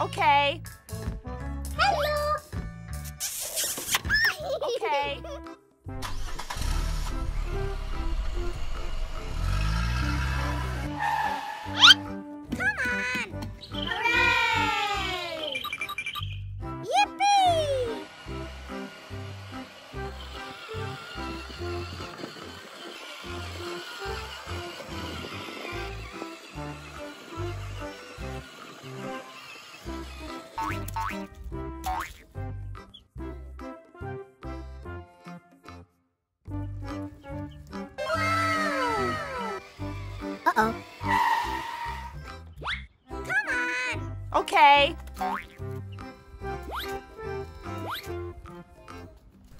Okay. Hello. Okay. Uh-oh. Come on! Okay.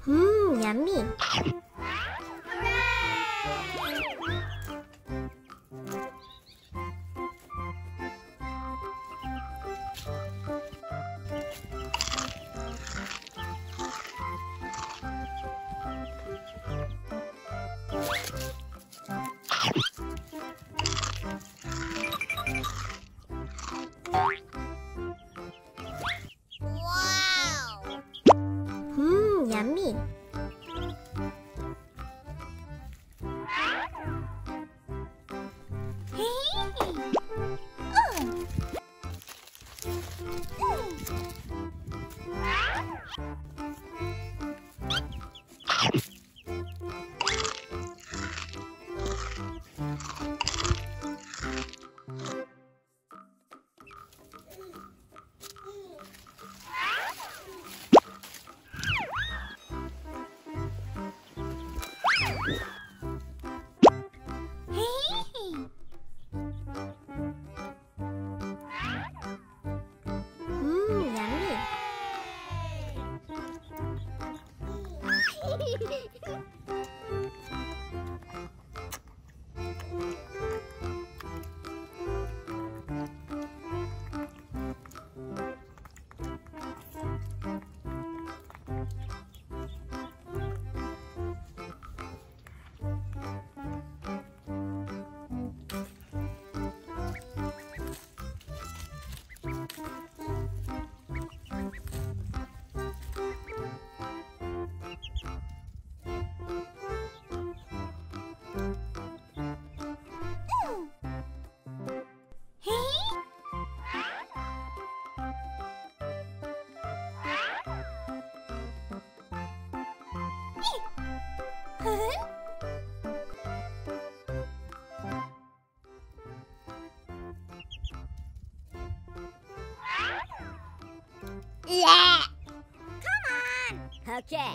Mmm, yummy. Yummy. Yeah! Come on! Okay.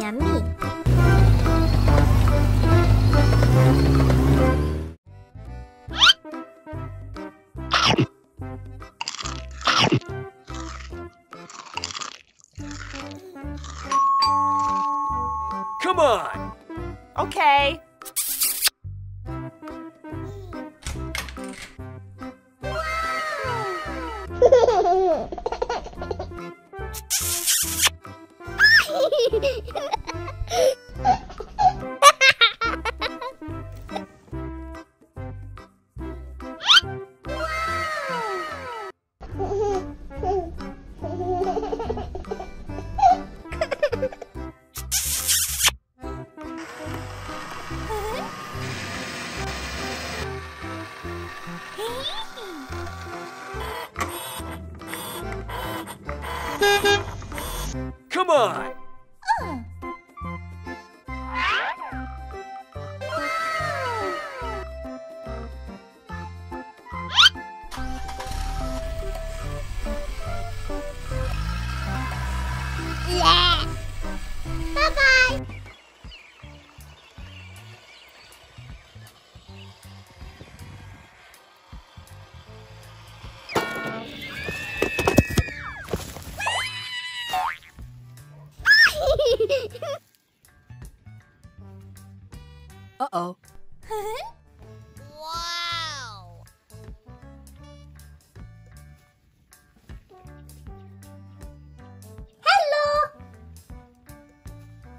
Yummy. Come on. Okay. Come on! Yeah! Bye-bye! Uh-oh. Wow. Hello. Oh.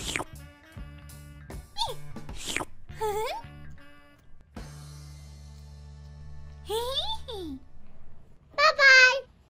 Yeah.